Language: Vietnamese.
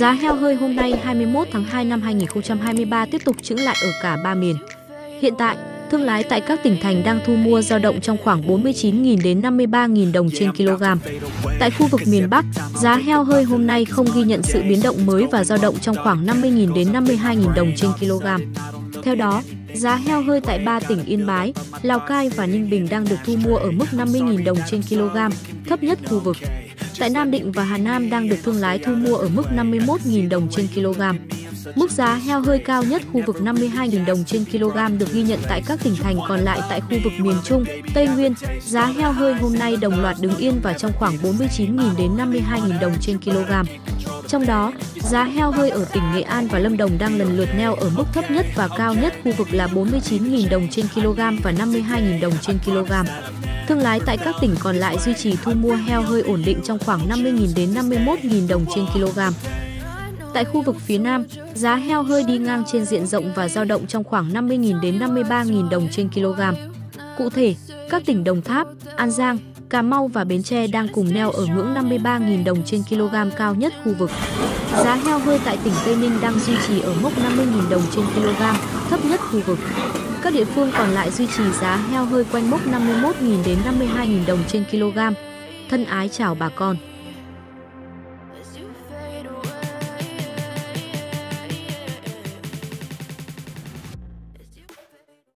Giá heo hơi hôm nay 21 tháng 2 năm 2023 tiếp tục chững lại ở cả ba miền. Hiện tại, thương lái tại các tỉnh thành đang thu mua dao động trong khoảng 49.000 đến 53.000 đồng trên kg. Tại khu vực miền Bắc, giá heo hơi hôm nay không ghi nhận sự biến động mới và dao động trong khoảng 50.000 đến 52.000 đồng trên kg. Theo đó, giá heo hơi tại 3 tỉnh Yên Bái, Lào Cai và Ninh Bình đang được thu mua ở mức 50.000 đồng trên kg, thấp nhất khu vực. Tại Nam Định và Hà Nam đang được thương lái thu mua ở mức 51.000 đồng trên kg. Mức giá heo hơi cao nhất khu vực 52.000 đồng trên kg được ghi nhận tại các tỉnh thành còn lại tại khu vực miền Trung, Tây Nguyên. Giá heo hơi hôm nay đồng loạt đứng yên và trong khoảng 49.000 đến 52.000 đồng trên kg. Trong đó, giá heo hơi ở tỉnh Nghệ An và Lâm Đồng đang lần lượt neo ở mức thấp nhất và cao nhất khu vực là 49.000 đồng trên kg và 52.000 đồng trên kg. Thương lái tại các tỉnh còn lại duy trì thu mua heo hơi ổn định trong khoảng 50.000 đến 51.000 đồng trên kg. Tại khu vực phía Nam, giá heo hơi đi ngang trên diện rộng và dao động trong khoảng 50.000 đến 53.000 đồng trên kg. Cụ thể, các tỉnh Đồng Tháp, An Giang, Cà Mau và Bến Tre đang cùng neo ở ngưỡng 53.000 đồng trên kg cao nhất khu vực. Giá heo hơi tại tỉnh Tây Ninh đang duy trì ở mốc 50.000 đồng trên kg, thấp nhất khu vực. Các địa phương còn lại duy trì giá heo hơi quanh mốc 51.000 đến 52.000 đồng trên kg. Thân ái chào bà con!